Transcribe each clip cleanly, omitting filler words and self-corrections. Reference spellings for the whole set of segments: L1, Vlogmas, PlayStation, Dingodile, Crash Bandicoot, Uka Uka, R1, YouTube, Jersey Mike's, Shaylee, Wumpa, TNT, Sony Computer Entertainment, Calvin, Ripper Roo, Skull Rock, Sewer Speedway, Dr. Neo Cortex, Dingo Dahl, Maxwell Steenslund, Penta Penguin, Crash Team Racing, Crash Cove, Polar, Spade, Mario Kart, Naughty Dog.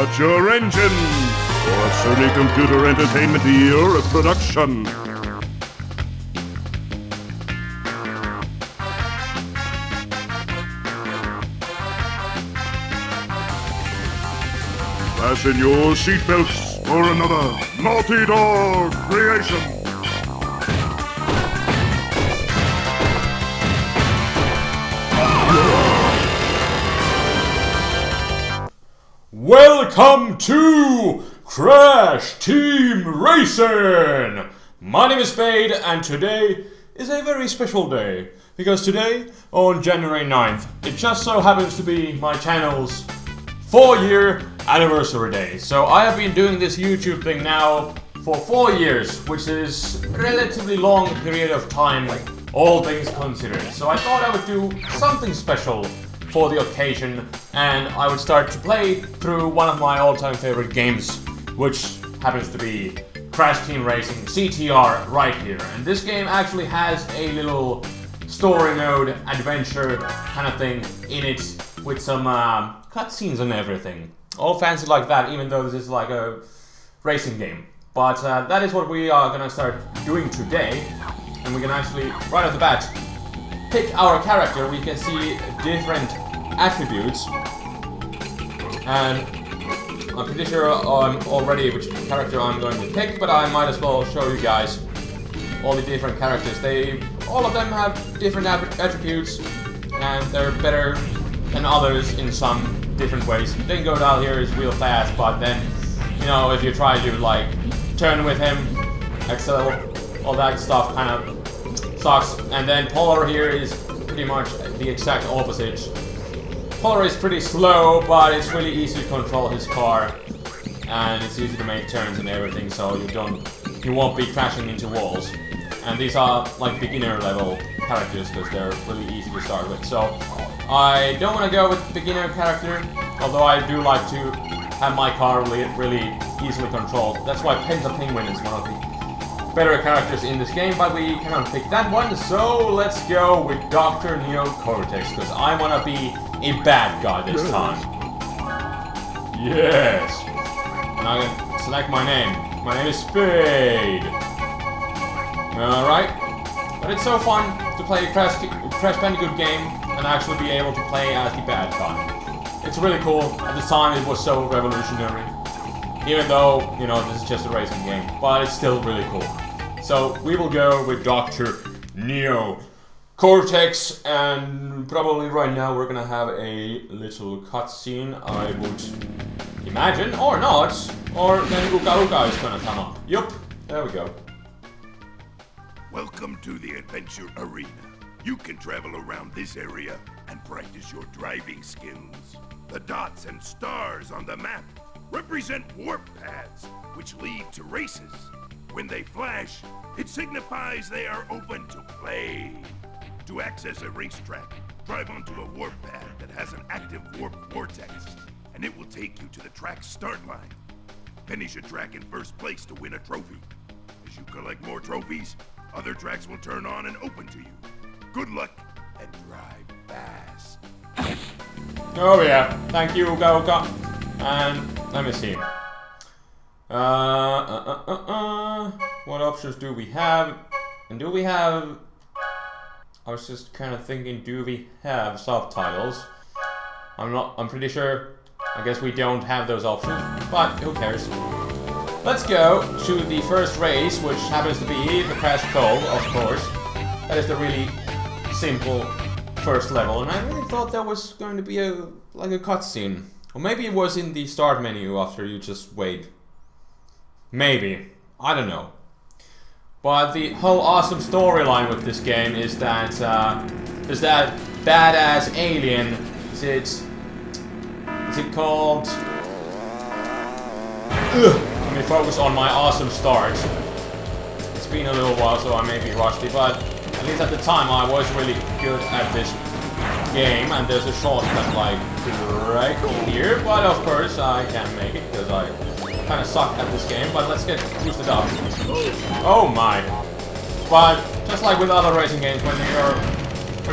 Start your engines for a Sony Computer Entertainment year of production. Fasten your seatbelts for another Naughty Dog creation. Welcome to Crash Team Racing! My name is Spade, and today is a very special day. Because today, on January 9th, it just so happens to be my channel's 4-year anniversary day. So I have been doing this YouTube thing now for 4 years, which is a relatively long period of time, all things considered. So I thought I would do something special for the occasion, and I would start to play through one of my all-time favorite games, which happens to be Crash Team Racing CTR right here. And this game actually has a little story mode, adventure kind of thing in it, with some cutscenes and everything. All fancy like that, even though this is like a racing game. But that is what we are gonna start doing today, and we can actually, right off the bat, pick our character. We can see different attributes, and I'm pretty sure I'm already which character I'm going to pick, but I might as well show you guys all the different characters. All of them have different attributes, and they're better than others in some different ways. Dingo Dahl here is real fast, but then, you know, if you try to like turn with him, excel, all that stuff kind of sucks. And then Polar here is pretty much the exact opposite. Polar is pretty slow, but it's really easy to control his car, and it's easy to make turns and everything, so you won't be crashing into walls. And these are like beginner level characters because they're really easy to start with. So I don't want to go with beginner character, although I do like to have my car really easily controlled. That's why Penta Penguin is one of the better characters in this game, but we cannot pick that one, so let's go with Dr. Neo Cortex, because I want to be a bad guy this time. Yes! And I'm going to select my name. My name is Spade. Alright. But it's so fun to play a Crash Bandicoot game and actually be able to play as the bad guy. It's really cool. At the time it was so revolutionary. Even though, you know, this is just a racing game, but it's still really cool. So we will go with Dr. Neo Cortex, and probably right now we're gonna have a little cutscene, I would imagine, or not, or then Uka Uka is gonna come up. Yup, there we go. Welcome to the Adventure Arena. You can travel around this area and practice your driving skills. The dots and stars on the map represent warp paths, which lead to races. When they flash, it signifies they are open to play. To access a racetrack, drive onto a warp path that has an active warp vortex, and it will take you to the track's start line. Finish a track in first place to win a trophy. As you collect more trophies, other tracks will turn on and open to you. Good luck, and drive fast. Oh yeah, thank you, Uka Uka. And let me see. What options do we have? And do we have... I was just kind of thinking, do we have subtitles? I'm pretty sure. I guess we don't have those options, but who cares? Let's go to the first race, which happens to be the Crash Cove, of course. That is the really simple first level, and I really thought that was going to be a like a cutscene. Or maybe it was in the start menu after you just wait. Maybe. I don't know. But the whole awesome storyline with this game is that there's that badass alien. Is it called... Ugh. Let me focus on my awesome start. It's been a little while, so I may be rusty, but at least at the time I was really good at this game, and there's a shortcut like right here, but of course I can't make it because I kind of suck at this game. But let's get boosted up. Oh my! But just like with other racing games, when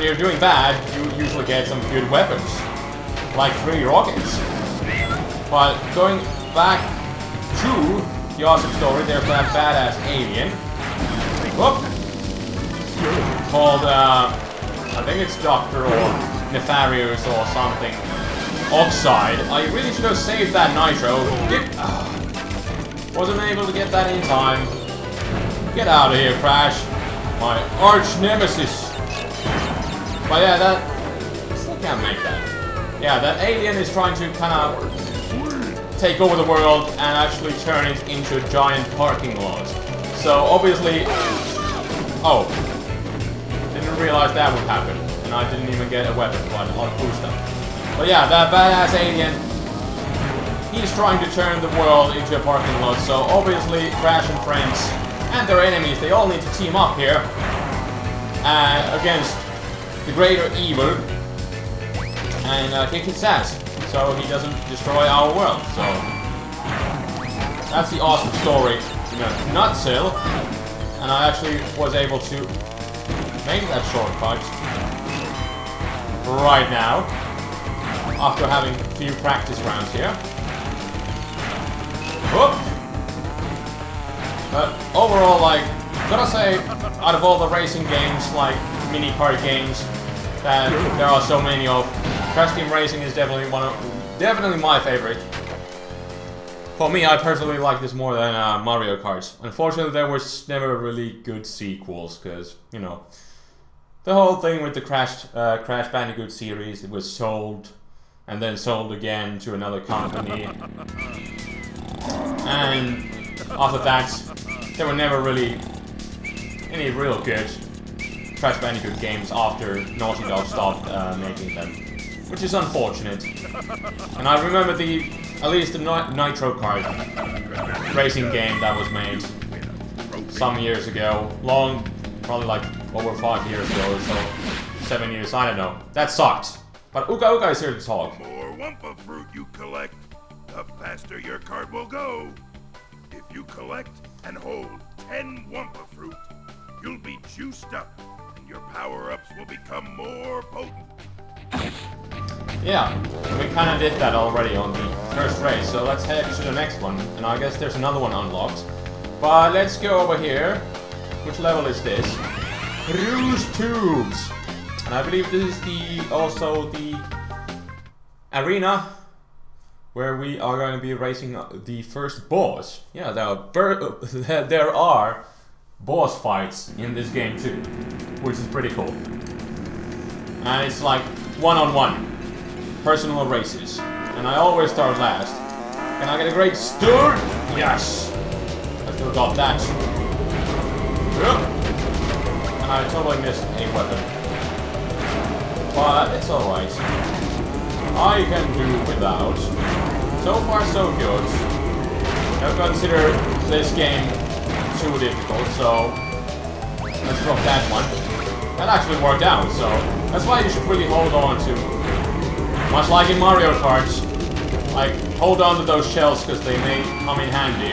you're doing bad, you usually get some good weapons, like 3 rockets. But going back to the awesome story there for that badass alien. Whoop! Called, I think it's Dr. or Nefarious or something. Oxide. I really should have saved that nitro. Wasn't able to get that in time. Get out of here, Crash. My arch nemesis. But yeah, that... I still can't make that. Yeah, that alien is trying to kind of take over the world and actually turn it into a giant parking lot. So obviously... Oh. Didn't realize that would happen. And I didn't even get a weapon, but a lot of cool stuff. But yeah, that badass alien, he's trying to turn the world into a parking lot. So obviously, Crash and friends and their enemies, they all need to team up here against the greater evil and kick his ass so he doesn't destroy our world. So that's the awesome story in a nutshell. And I actually was able to make that shortcut right now after having a few practice rounds here. Whoop! But overall, like, gotta say, out of all the racing games, like, mini kart games, that there are so many of, Crash Team Racing is definitely one of, definitely my favorite. For me, I personally like this more than Mario Kart. Unfortunately, there was never really good sequels, because, you know, the whole thing with the Crash Bandicoot series, it was sold, and then sold again to another company, and... After that, there were never really any real good Crash Bandicoot games after Naughty Dog stopped making them, which is unfortunate. And I remember at least the Nitro Kart racing game that was made some years ago, long, probably like over 5 years ago or so, 7 years, I don't know. That sucked. But Uka Uka is here to talk. The more Wumpa fruit you collect, the faster your card will go. If you collect and hold 10 Wumpa Fruit, you'll be juiced up, and your power-ups will become more potent. Yeah, we kind of did that already on the first race, so let's head to the next one. And I guess there's another one unlocked. But let's go over here. Which level is this? Roo's Tubes! And I believe this is also the arena where we are going to be racing the first boss. Yeah, there are boss fights in this game too, which is pretty cool. And it's like one-on-one, personal races. And I always start last. Can I get a great stir? Yes! I still got that. And I totally missed a weapon. But it's alright. I can do without. So far, so good. Don't consider this game too difficult, so let's drop that one. That actually worked out, so that's why you should really hold on to, much like in Mario Kart, like, hold on to those shells because they may come in handy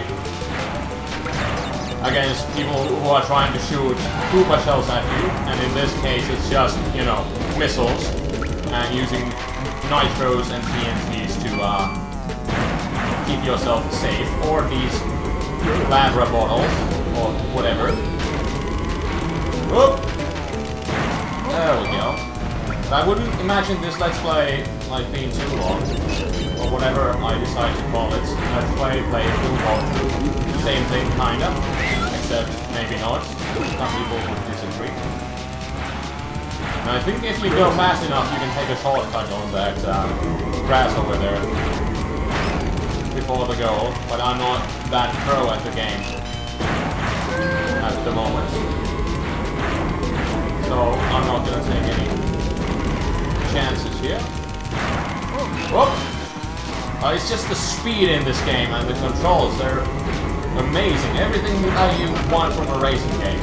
against people who are trying to shoot Koopa shells at you, and in this case it's just, you know, missiles, and using nitros and TNTs to, keep yourself safe, or these Labra bottles, or whatever. Whoop! There we go. But I wouldn't imagine this Let's Play like being too long, or whatever I decide to call it. Let's play full walkthrough. Same thing, kinda, except maybe not. Some people would disagree. And I think if you go fast enough, you can take a shortcut on that grass over there before the goal, but I'm not that pro at the game at the moment. So I'm not gonna take any chances here. Whoop! It's just the speed in this game and the controls, they're amazing. Everything that you want from a racing game.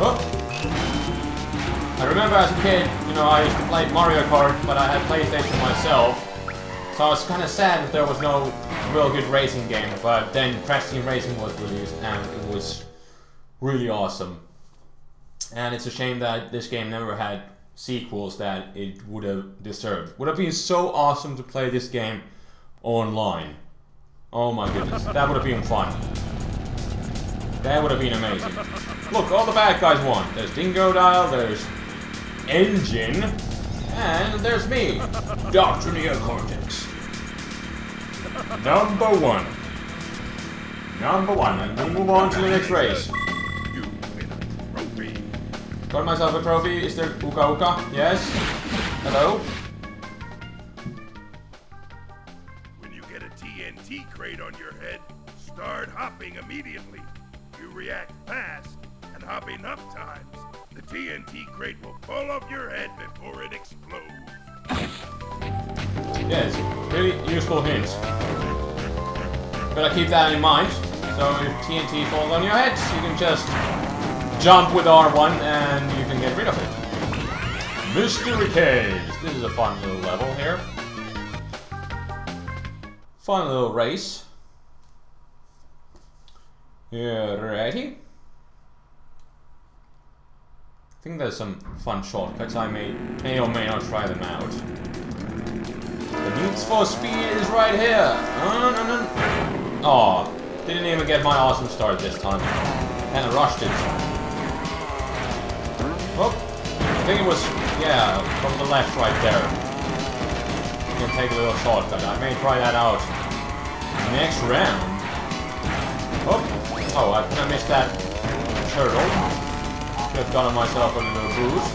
Whoop! I remember as a kid, you know, I used to play Mario Kart, but I had PlayStation myself. So I was kind of sad that there was no real good racing game, but then Crash Team Racing was released and it was really awesome. And it's a shame that this game never had sequels that it would have deserved. Would have been so awesome to play this game online. Oh my goodness, that would have been fun. That would have been amazing. Look, all the bad guys won. There's Dingodile, there's Engine, and there's me, Dr. Neo Cortex. Number one, and we move on to the next race. Got myself a trophy. Is there Uka Uka? Yes. Hello. When you get a TNT crate on your head, start hopping immediately. You react fast and hop enough times, the TNT crate will fall off your head before it explodes. Yes, really useful hints. Gotta keep that in mind. So if TNT falls on your head, you can just jump with R1 and you can get rid of it. Mystery Caves. This is a fun little level here. Fun little race. Alrighty. I think there's some fun shortcuts. I may or may not try them out. The Need for Speed is right here. Oh, didn't even get my awesome start this time. Kinda rushed it. Oh, I think it was, yeah, from the left right there. You can take a little shortcut. I may try that out next round. Oh, oh, I think I missed that turtle. Could have gotten myself a little boost.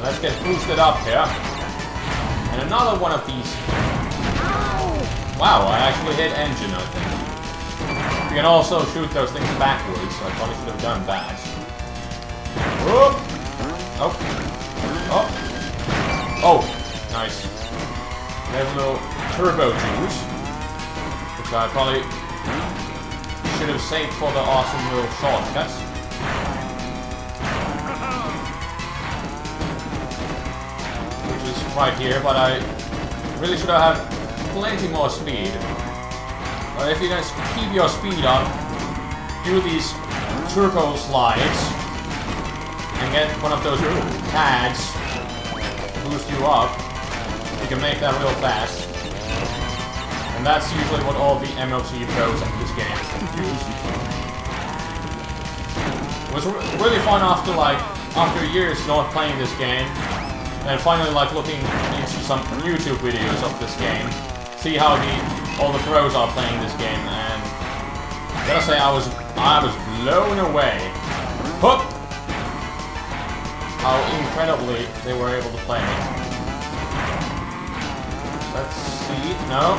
Let's get boosted up here. And another one of these. Wow, I actually hit Engine, I think. You can also shoot those things backwards, so I probably should have done that. Whoop! Oh. Oh. Oh. Nice. There's a little turbo juice, which I probably should have saved for the awesome little shortcuts. Which is right here, but I really should have had plenty more speed. But if you're going to keep your speed up, do these turbo slides, and get one of those pads boost you up, you can make that real fast. And that's usually what all the MLC pros of this game use. It was really fun after, like, after years not playing this game, and finally, like, looking into some YouTube videos of this game, see how the all the pros are playing this game, and I gotta say I was blown away. Hup! How incredibly they were able to play it. Let's see. No,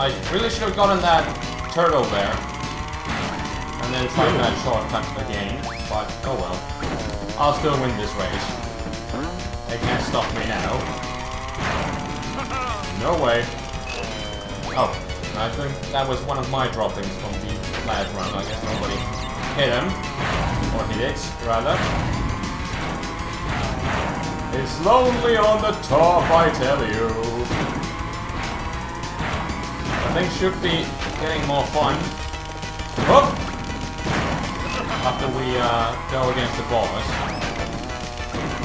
I really should have gotten that turtle there, and then tried that shortcut again. But oh well, I'll still win this race. They can't stop me now. No way. Oh, I think that was one of my droppings from the last round. I guess nobody hit him. Or hit it, rather. It's lonely on the top, I tell you. I think should be getting more fun. Oh! After we go against the boss.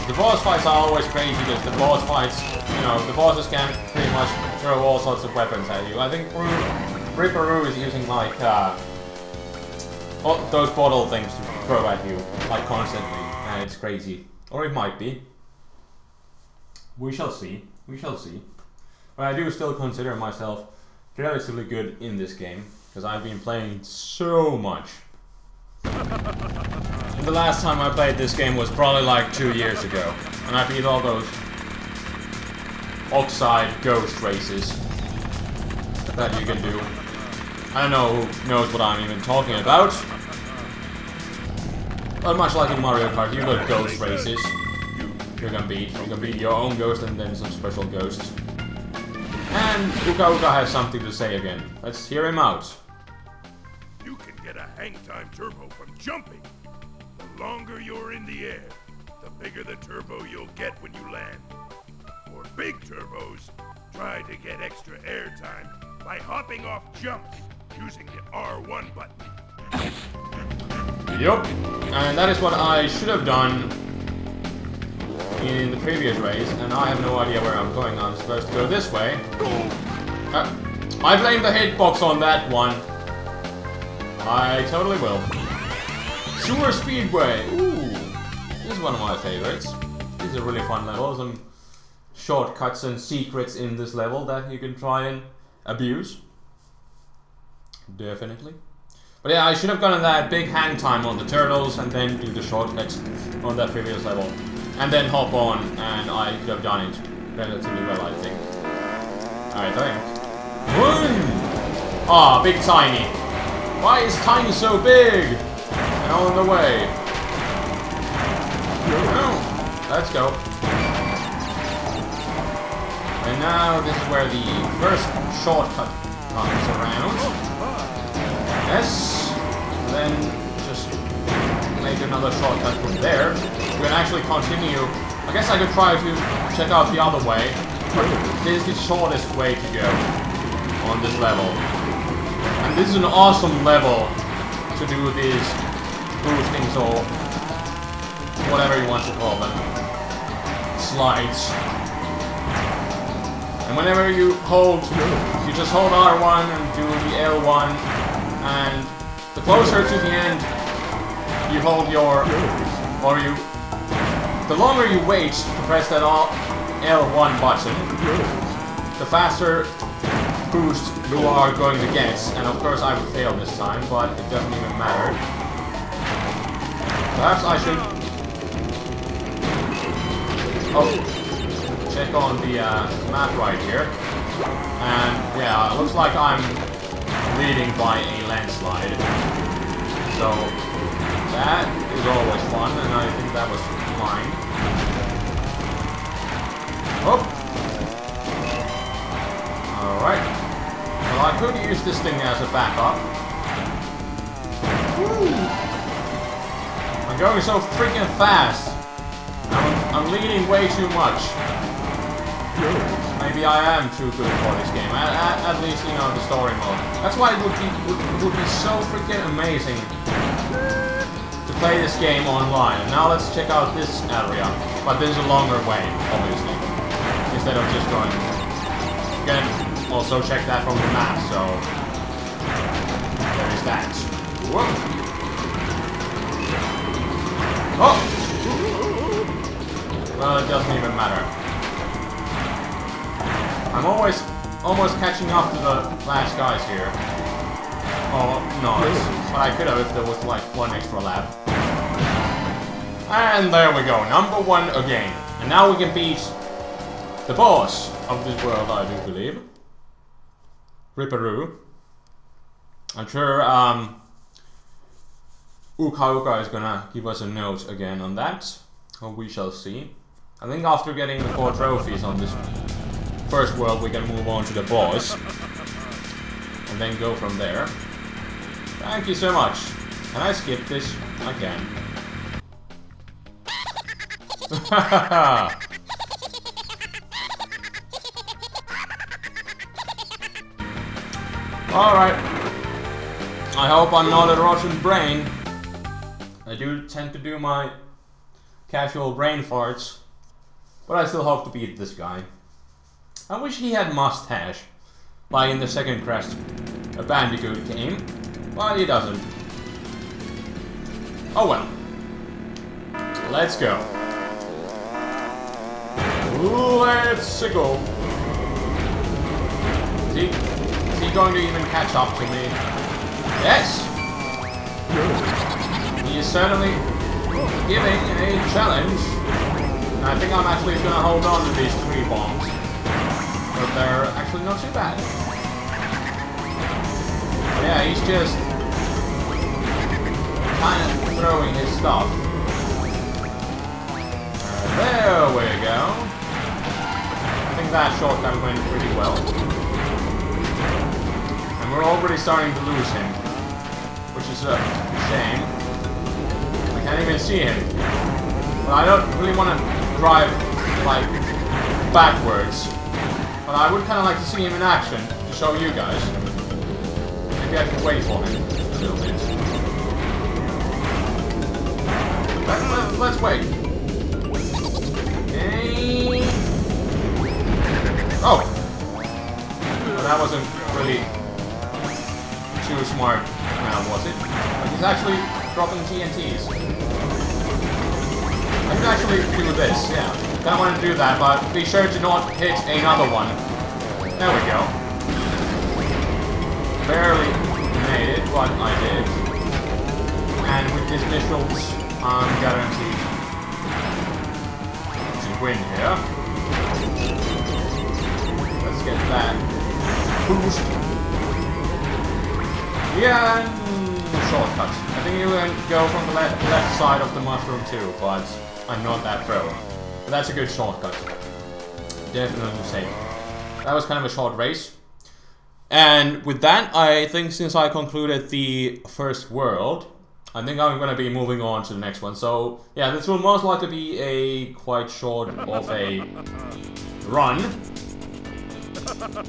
The boss fights are always crazy because the boss fights, you know, the bosses can pretty much throw all sorts of weapons at you. I think Ripper Roo is using like those bottle things to throw at you like constantly, and it's crazy. Or it might be. We shall see. We shall see. But I do still consider myself relatively good in this game because I've been playing so much. And the last time I played this game was probably like 2 years ago, and I beat all those Oxide ghost races that you can do. I don't know who knows what I'm even talking about. But much like in Mario Kart, you got ghost races. You can beat. You can beat your own ghost and then some special ghosts. And Uka Uka has something to say again. Let's hear him out. You can get a hang time turbo from jumping. The longer you're in the air, the bigger the turbo you'll get when you land. For big turbos, try to get extra air time by hopping off jumps using the R1 button. Yup, and that is what I should have done in the previous race, and now I have no idea where I'm going. I'm supposed to go this way. I blame the hitbox on that one. I totally will. Sewer Speedway! Ooh! This is one of my favorites. These are really fun levels. Some shortcuts and secrets in this level that you can try and abuse. Definitely. But yeah, I should have gotten that big hang time on the turtles and then do the shortcuts on that previous level. And then hop on, and I could have done it relatively well, I think. I think. Boom! Ah, oh, big Tiny. Why is Tiny so big? And on the way. Oh, let's go. And now this is where the first shortcut comes around. Yes, then just make another shortcut from there. We can actually continue. I guess I could try to check out the other way. This is the shortest way to go on this level. And this is an awesome level to do these boostings or whatever you want to call them. Slides. And whenever you hold, you just hold R1 and do the L1. And the closer to the end you hold your, or you, the longer you wait to press that L1 button, the faster boost you are going to get. And of course I would fail this time, but it doesn't even matter. Perhaps I should, oh, check on the map right here. And yeah, it looks like I'm leading by a landslide. So that is always fun, and I think that was fine. Oh! Alright. Well, I could use this thing as a backup. Woo! I'm going so freaking fast. I'm leading way too much. Maybe I am too good for this game, at least, you know, the story mode. That's why it would be so freaking amazing to play this game online. Now let's check out this area, but there's a longer way, obviously, instead of just going. You can also check that from the map, so there is that. Whoa. Oh! Well, it doesn't even matter. I'm almost catching up to the last guys here. Oh, no, but I could have if there was like one extra lap. And there we go, number one again. And now we can beat the boss of this world, I do believe. Ripper Roo. I'm sure Uka Uka is gonna give us a note again on that. Or we shall see. I think after getting the 4 trophies on this first world, we can move on to the boss, and then go from there. Thank you so much. Can I skip this? I can. Alright. I hope I'm not a rotten brain. I do tend to do my casual brain farts, but I still hope to beat this guy. I wish he had mustache, like in the second Crash Bandicoot game, but he doesn't. Oh well. Let's go. Let's go. Is he going to even catch up to me? Yes! He is certainly giving a challenge. And I think I'm actually going to hold on to these 3 bombs. But they're actually not too bad. But yeah, he's just kind of throwing his stuff. There we go. I think that shortcut went pretty well. And we're already starting to lose him, which is a shame. I can't even see him. But I don't really want to drive, like, backwards. But I would kind of like to see him in action, to show you guys. Maybe I can wait for him a little bit. Let's wait. Okay. Oh! Well, that wasn't really too smart now, was it? But he's actually dropping TNTs. I can actually do this, yeah. Don't want to do that, but be sure to not hit another one. There we go. Barely made it, but I did. And with this visual, I'm guaranteed to win here. Let's get that boost. Yeah, shortcuts. I think you can go from the left side of the mushroom too, but I'm not that pro. But that's a good shortcut. Definitely safe. That was kind of a short race. And with that, I think since I concluded the first world, I think I'm going to be moving on to the next one. So, yeah, this will most likely be a quite short of a run.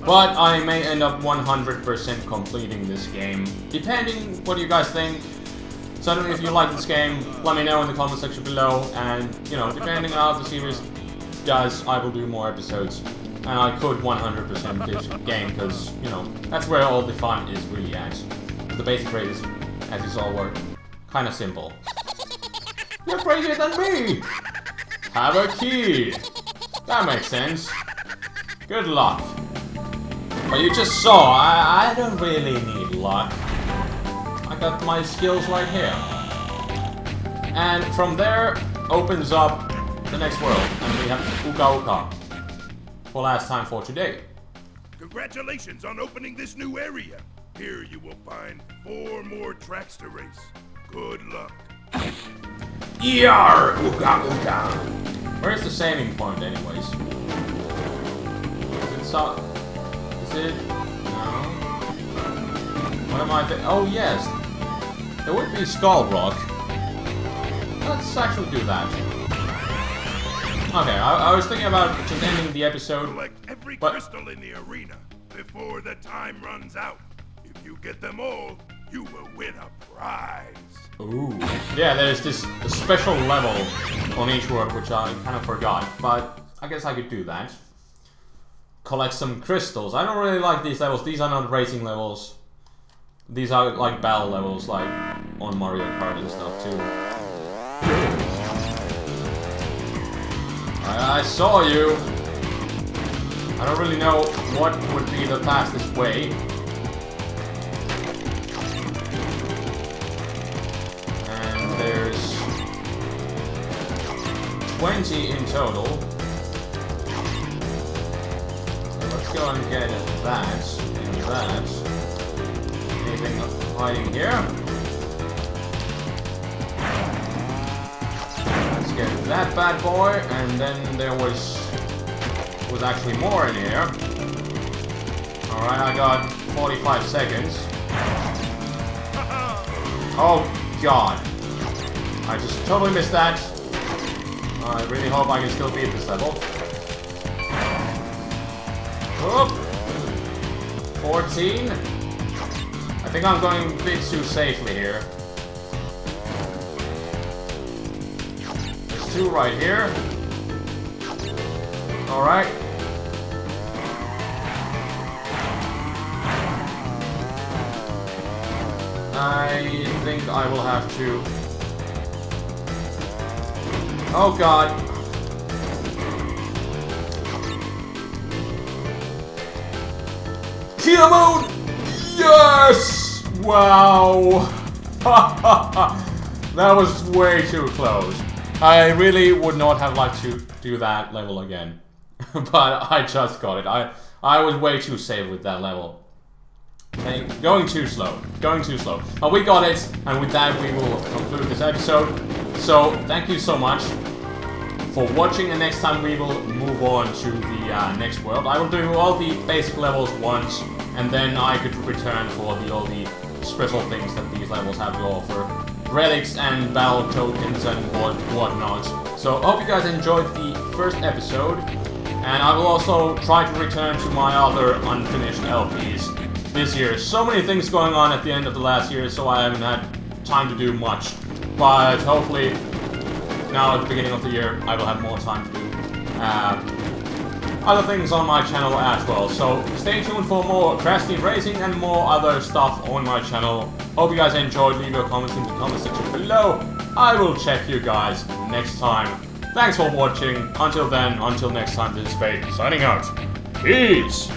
But I may end up 100% completing this game. Depending what you guys think. So, if you like this game, let me know in the comment section below. And, you know, depending on how the series does, I will do more episodes. And I could 100% this game, because, you know, that's where all the fun is really at. The basic rate is, as you saw, work. Kinda simple. You're crazier than me! Have a key! That makes sense. Good luck. But you just saw, I don't really need luck. I got my skills right here. And from there, opens up the next world. And we have Uka Uka. For last time for today. Congratulations on opening this new area. Here you will find 4 more tracks to race. Good luck. Yarr! Uka Uka! Where's the saving point, anyways? Is it so... Is it... No? What am I thinking? Oh, yes! There would be Skull Rock. Let's actually do that. Okay, I was thinking about just ending the episode, collect every crystal in the arena before the time runs out. If you get them all, you will win a prize. Ooh. Yeah, there's this special level on each world, which I kind of forgot, but I guess I could do that. Collect some crystals. I don't really like these levels. These are not racing levels. These are like battle levels, like on Mario Kart and stuff too. I saw you. I don't really know what would be the fastest way. There's 20 in total. So let's go and get that and that. Anything hiding here? Let's get that bad boy, and then there was actually more in here. Alright, I got 45 seconds. Oh god. I just totally missed that. I really hope I can still beat this level. Whoop! 14. I think I'm going a bit too safely here. There's 2 right here. Alright. I think I will have to... Oh god. Kill mode! Yes! Wow! That was way too close. I really would not have liked to do that level again. But I just got it. I was way too safe with that level. Okay, going too slow. Going too slow. But we got it, and with that we will conclude this episode. So, thank you so much for watching, and next time we will move on to the next world. I will do all the basic levels once, and then I could return for all the special things that these levels have to offer. Relics and battle tokens and whatnot. So, I hope you guys enjoyed the first episode, and I will also try to return to my other unfinished LPs this year. So many things going on at the end of the last year, so I haven't had time to do much. But hopefully, now at the beginning of the year, I will have more time to do other things on my channel as well. So stay tuned for more Crash Team Racing and more other stuff on my channel. Hope you guys enjoyed. Leave your comments in the comment section below. I will check you guys next time. Thanks for watching. Until then, until next time, this is Spade signing out. Peace!